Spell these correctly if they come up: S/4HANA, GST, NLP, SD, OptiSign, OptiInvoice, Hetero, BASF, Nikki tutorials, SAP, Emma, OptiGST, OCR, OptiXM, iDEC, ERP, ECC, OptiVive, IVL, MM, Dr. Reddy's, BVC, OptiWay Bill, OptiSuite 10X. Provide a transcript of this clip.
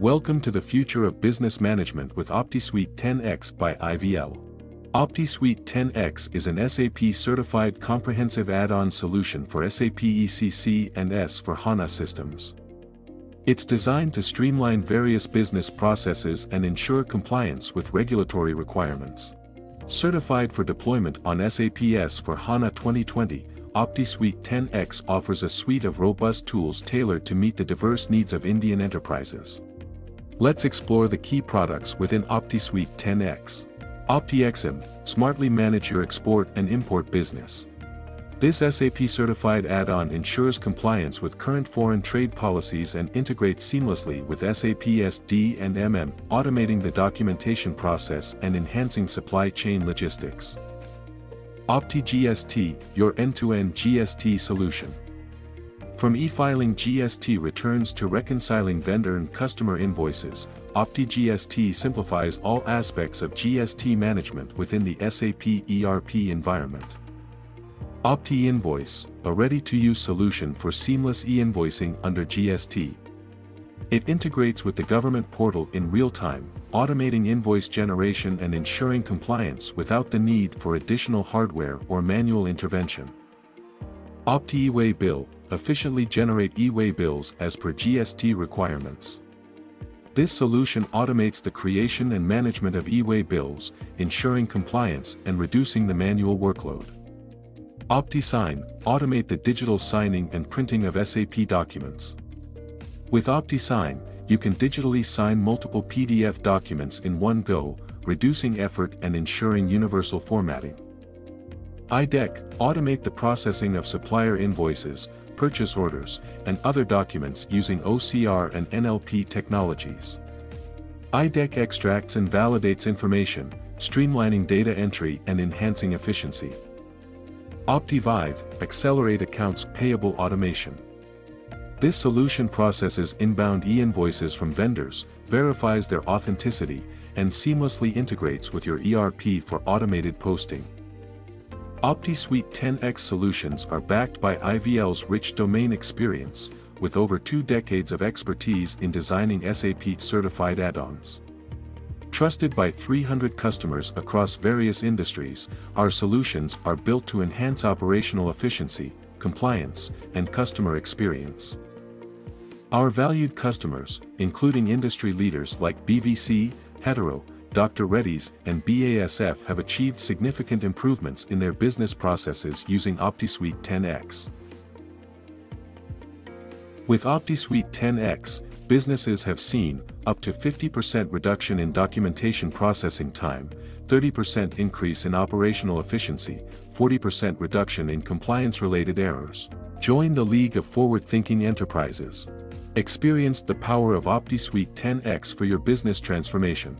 Welcome to the Future of Business Management with OptiSuite 10X by IVL. OptiSuite 10X is an SAP-certified comprehensive add-on solution for SAP ECC and S/4HANA systems. It's designed to streamline various business processes and ensure compliance with regulatory requirements. Certified for deployment on SAP S/4HANA 2020, OptiSuite 10X offers a suite of robust tools tailored to meet the diverse needs of Indian enterprises. Let's explore the key products within OptiSuite 10X. OptiXM, smartly manage your export and import business. This SAP-certified add-on ensures compliance with current foreign trade policies and integrates seamlessly with SAP SD and MM, automating the documentation process and enhancing supply chain logistics. OptiGST, your end-to-end GST solution. From e-filing GST returns to reconciling vendor and customer invoices, OptiGST simplifies all aspects of GST management within the SAP ERP environment. OptiInvoice, a ready-to-use solution for seamless e-invoicing under GST. It integrates with the government portal in real time, automating invoice generation and ensuring compliance without the need for additional hardware or manual intervention. OptiWay Bill, efficiently generate e-way bills as per GST requirements. This solution automates the creation and management of e-way bills, ensuring compliance and reducing the manual workload. OptiSign, automate the digital signing and printing of SAP documents. With OptiSign, you can digitally sign multiple PDF documents in one go, reducing effort and ensuring universal formatting. iDEC, automate the processing of supplier invoices, purchase orders, and other documents using OCR and NLP technologies. iDEC extracts and validates information, streamlining data entry and enhancing efficiency. OptiVive, accelerate accounts payable automation. This solution processes inbound e-invoices from vendors, verifies their authenticity, and seamlessly integrates with your ERP for automated posting. OptiSuite 10X solutions are backed by IVL's rich domain experience, with over 2 decades of expertise in designing SAP-certified add-ons. Trusted by 300 customers across various industries, our solutions are built to enhance operational efficiency, compliance, and customer experience. Our valued customers, including industry leaders like BVC, Hetero, Dr. Reddy's, and BASF, have achieved significant improvements in their business processes using OptiSuite 10X. With OptiSuite 10X, businesses have seen up to 50% reduction in documentation processing time, 30% increase in operational efficiency, 40% reduction in compliance-related errors. Join the League of Forward-Thinking Enterprises. Experience the power of OptiSuite 10X for your business transformation.